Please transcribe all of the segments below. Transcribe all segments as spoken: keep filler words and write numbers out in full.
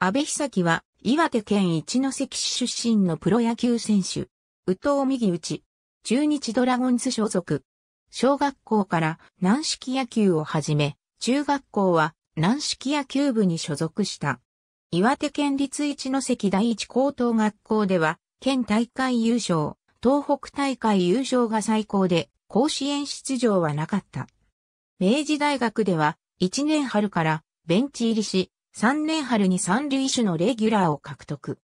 阿部久樹は、岩手県一関市出身のプロ野球選手。右投右打ち。中日ドラゴンズ所属。小学校から軟式野球を始め、中学校は軟式野球部に所属した。岩手県立一関第一高等学校では、県大会優勝、東北大会優勝が最高で、甲子園出場はなかった。明治大学では、いちねん春からベンチ入りし、さんねん春に三塁手のレギュラーを獲得。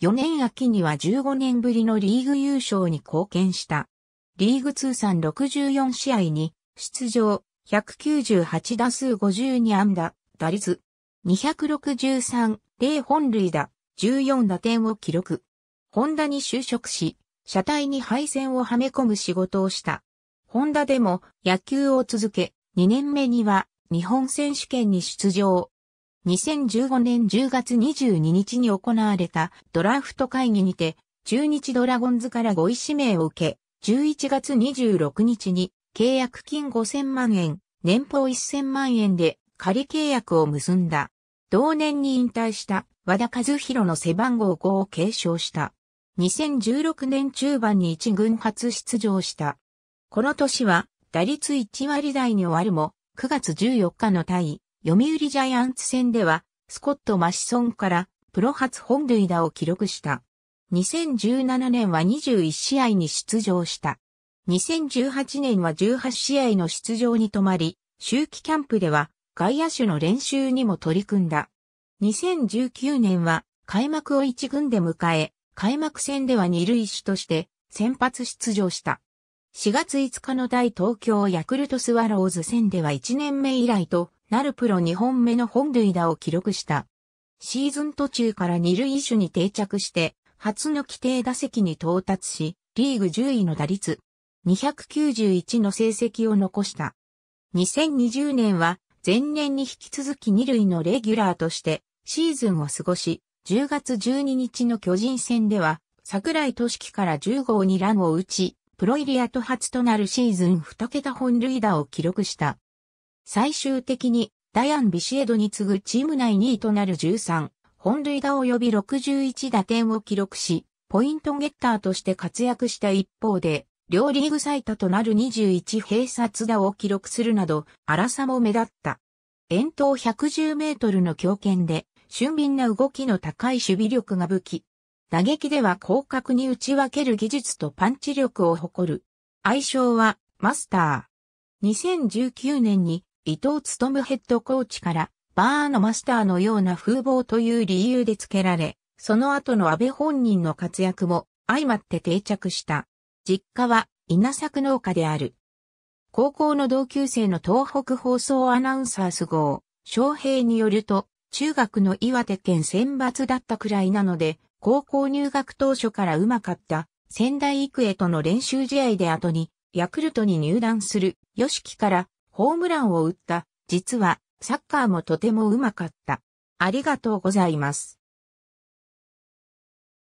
よねん秋にはじゅうごねんぶりのリーグ優勝に貢献した。リーグ通算ろくじゅうよん試合に出場、ひゃくきゅうじゅうはち打数ごじゅうに安打、打率にろくさん、ゼロ本塁打、じゅうよん打点を記録。ホンダに就職し、車体に配線をはめ込む仕事をした。ホンダでも野球を続け、にねんめには日本選手権に出場。にせんじゅうごねんじゅうがつにじゅうににちに行われたドラフト会議にて中日ドラゴンズからご位指名を受け、じゅういちがつにじゅうろくにちに契約金ごせんまんえん、年俸せんまんえんで仮契約を結んだ。同年に引退した和田一弘の背番号ごを継承した。にせんじゅうろくねん中盤に一軍初出場した。この年は打率いち割台に終わるも、くがつじゅうよっかの対読売ジャイアンツ戦では、スコット・マシソンからプロ初本塁打を記録した。にせんじゅうななねんはにじゅういち試合に出場した。にせんじゅうはちねんはじゅうはち試合の出場に止まり、秋季キャンプでは外野手の練習にも取り組んだ。にせんじゅうきゅうねんは開幕を一軍で迎え、開幕戦では二塁手として先発出場した。しがついつかの対東京ヤクルトスワローズ戦ではいちねんめ以来となるプロにほんめの本塁打を記録した。シーズン途中から二塁手に定着して、初の規定打席に到達し、リーグじゅういの打率にろくいちの成績を残した。にせんにじゅうねんは前年に引き続き二塁のレギュラーとしてシーズンを過ごし、じゅうがつじゅうににちの巨人戦では、桜井俊樹からじゅう号にランを打ち、プロ入り後初となるシーズンに桁本塁打を記録した。最終的にダヤン・ビシエドに次ぐチーム内にいとなるじゅうさん本塁打及びろくじゅういち打点を記録し、ポイントゲッターとして活躍した一方で、両リーグ最多となるにじゅういち併殺打を記録するなど、荒さも目立った。遠投ひゃくじゅうメートルの強肩で、俊敏な動きの高い守備力が武器。打撃では広角に打ち分ける技術とパンチ力を誇る。愛称はマスター。にせんじゅうきゅうねんに伊藤勉ヘッドコーチからバーのマスターのような風貌という理由で付けられ、その後の阿部本人の活躍も相まって定着した。実家は稲作農家である。高校の同級生の東北放送アナウンサー菅生翔平によると、中学の岩手県選抜だったくらいなので、高校入学当初からうまかった仙台育英との練習試合で後にヤクルトに入団する吉木からホームランを打った。実はサッカーもとてもうまかった。ありがとうございます。